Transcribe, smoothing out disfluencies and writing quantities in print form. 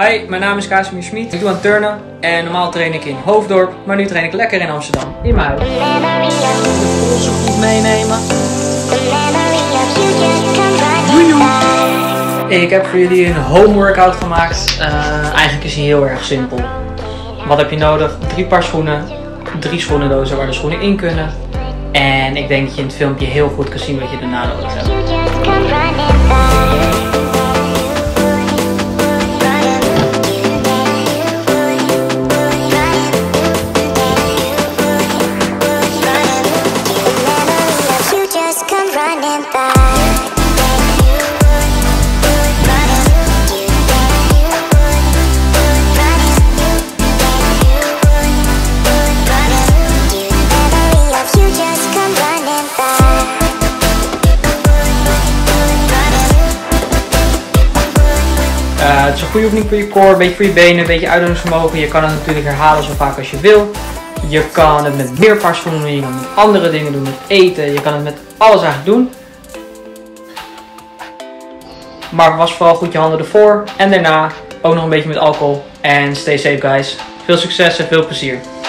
Hi, mijn naam is Casimir Schmidt. Ik doe aan turnen en normaal train ik in Hoofddorp, maar nu train ik lekker in Amsterdam, in mijn huis. Onze goed meenemen. Ik heb voor jullie een home workout gemaakt. Eigenlijk is die heel erg simpel. Wat heb je nodig? 3 paar schoenen, 3 schoenendozen waar de schoenen in kunnen. En ik denk dat je in het filmpje heel goed kan zien wat je daarna nodig hebt. Het is een goede oefening voor je core, een beetje voor je benen, een beetje uithoudingsvermogen. Je kan het natuurlijk herhalen zo vaak als je wil. Je kan het met meer paar schoenen doen, je kan het met andere dingen doen, met eten. Je kan het met alles eigenlijk doen. Maar was vooral goed je handen ervoor en daarna ook nog een beetje met alcohol. En stay safe guys. Veel succes en veel plezier.